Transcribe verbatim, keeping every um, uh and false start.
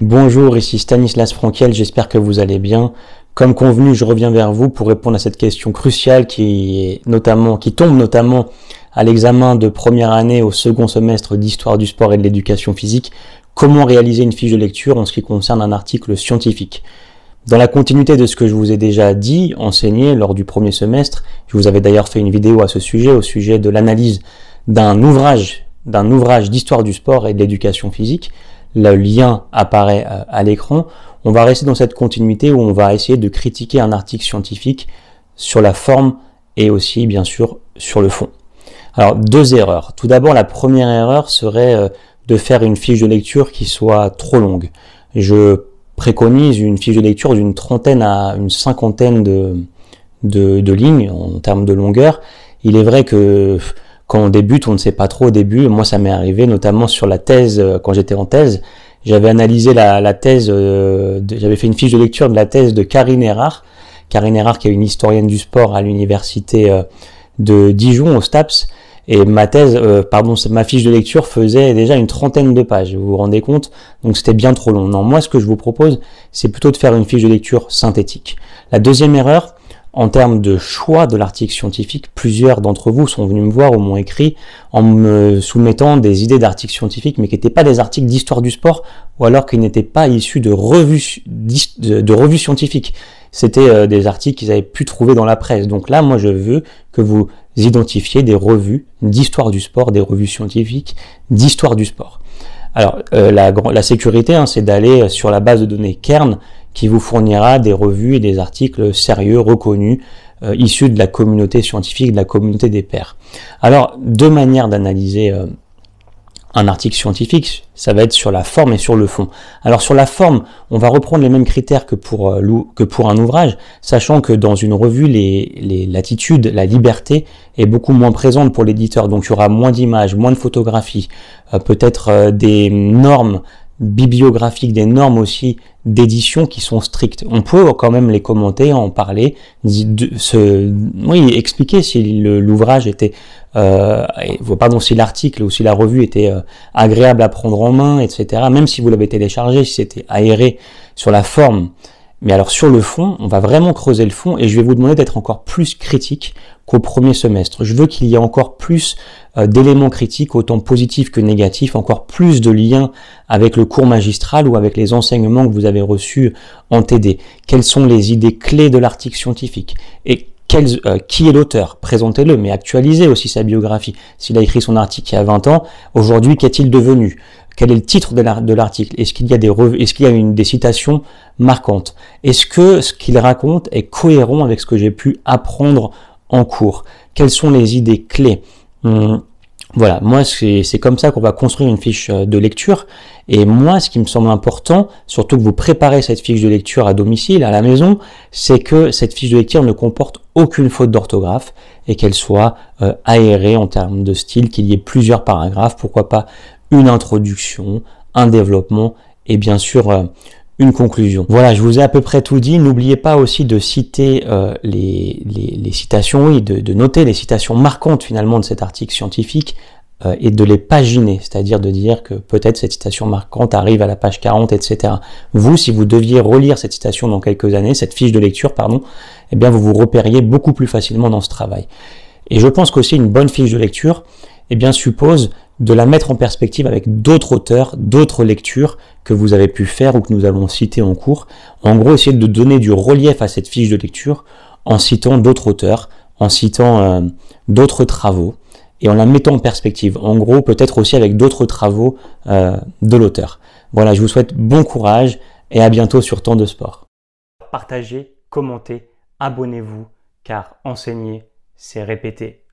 Bonjour, ici Stanislas Frenkiel, j'espère que vous allez bien. Comme convenu, je reviens vers vous pour répondre à cette question cruciale qui est notamment, qui tombe notamment à l'examen de première année au second semestre d'histoire du sport et de l'éducation physique. Comment réaliser une fiche de lecture en ce qui concerne un article scientifique? Dans la continuité de ce que je vous ai déjà dit, enseigné lors du premier semestre, je vous avais d'ailleurs fait une vidéo à ce sujet, au sujet de l'analyse d'un ouvrage, d'un ouvrage d'histoire du sport et de l'éducation physique. Le lien apparaît à l'écran. On va rester dans cette continuité où on va essayer de critiquer un article scientifique sur la forme et aussi, bien sûr, sur le fond. Alors, deux erreurs. Tout d'abord, la première erreur serait de faire une fiche de lecture qui soit trop longue. Je préconise une fiche de lecture d'une trentaine à une cinquantaine de, de, de lignes en termes de longueur. Il est vrai que quand on débute, on ne sait pas trop au début. Moi, ça m'est arrivé, notamment sur la thèse, quand j'étais en thèse. J'avais analysé la, la thèse, euh, j'avais fait une fiche de lecture de la thèse de Karine Errard. Karine Errard, qui est une historienne du sport à l'université euh, de Dijon, au Staps. Et ma thèse, euh, pardon, ma fiche de lecture faisait déjà une trentaine de pages, vous vous rendez compte? Donc c'était bien trop long. Non, moi, ce que je vous propose, c'est plutôt de faire une fiche de lecture synthétique. La deuxième erreur, en termes de choix de l'article scientifique, plusieurs d'entre vous sont venus me voir ou m'ont écrit en me soumettant des idées d'articles scientifiques, mais qui n'étaient pas des articles d'histoire du sport, ou alors qui n'étaient pas issus de revues, de revues scientifiques. C'était des articles qu'ils avaient pu trouver dans la presse. Donc là, moi, je veux que vous identifiez des revues d'histoire du sport, des revues scientifiques d'histoire du sport. Alors, euh, la, la sécurité, hein, c'est d'aller sur la base de données Kern, qui vous fournira des revues et des articles sérieux, reconnus, euh, issus de la communauté scientifique, de la communauté des pairs. Alors, deux manières d'analyser euh, un article scientifique, ça va être sur la forme et sur le fond. Alors, sur la forme, on va reprendre les mêmes critères que pour, euh, que pour un ouvrage, sachant que dans une revue, les, les, l'attitude, la liberté est beaucoup moins présente pour l'éditeur. Donc, il y aura moins d'images, moins de photographies, euh, peut-être euh, des normes bibliographiques, des normes aussi d'édition qui sont strictes. On peut quand même les commenter, en parler, se, oui, expliquer si l'ouvrage était, euh, pardon, si l'article ou si la revue était euh, agréable à prendre en main, et cetera. Même si vous l'avez téléchargé, si c'était aéré sur la forme. Mais alors sur le fond, on va vraiment creuser le fond et je vais vous demander d'être encore plus critique qu'au premier semestre. Je veux qu'il y ait encore plus euh, d'éléments critiques, autant positifs que négatifs, encore plus de liens avec le cours magistral ou avec les enseignements que vous avez reçus en T D. Quelles sont les idées clés de l'article scientifique et quels, euh, qui est l'auteur? Présentez-le, mais actualisez aussi sa biographie. S'il a écrit son article il y a vingt ans, aujourd'hui, qu'est-il devenu? Quel est le titre de l'article? Est-ce qu'il y a des, est-ce qu'il y a une, des citations marquantes? Est-ce que ce qu'il raconte est cohérent avec ce que j'ai pu apprendre en cours? Quelles sont les idées clés? Hum, voilà, moi c'est comme ça qu'on va construire une fiche de lecture. Et moi, ce qui me semble important, surtout que vous préparez cette fiche de lecture à domicile, à la maison, c'est que cette fiche de lecture ne comporte aucune faute d'orthographe et qu'elle soit euh, aérée en termes de style, qu'il y ait plusieurs paragraphes, pourquoi pas une introduction, un développement et bien sûr euh, une conclusion. Voilà, je vous ai à peu près tout dit. N'oubliez pas aussi de citer euh, les, les, les citations, oui, de, de noter les citations marquantes finalement de cet article scientifique euh, et de les paginer, c'est-à-dire de dire que peut-être cette citation marquante arrive à la page quarante, et cetera. Vous, si vous deviez relire cette citation dans quelques années, cette fiche de lecture, pardon, eh bien vous vous repériez beaucoup plus facilement dans ce travail. Et je pense qu'aussi une bonne fiche de lecture, eh bien suppose de la mettre en perspective avec d'autres auteurs, d'autres lectures que vous avez pu faire ou que nous allons citer en cours. En gros, essayer de donner du relief à cette fiche de lecture en citant d'autres auteurs, en citant euh, d'autres travaux et en la mettant en perspective. En gros, peut-être aussi avec d'autres travaux euh, de l'auteur. Voilà, je vous souhaite bon courage et à bientôt sur Temps de Sport. Partagez, commentez, abonnez-vous, car enseigner, c'est répéter.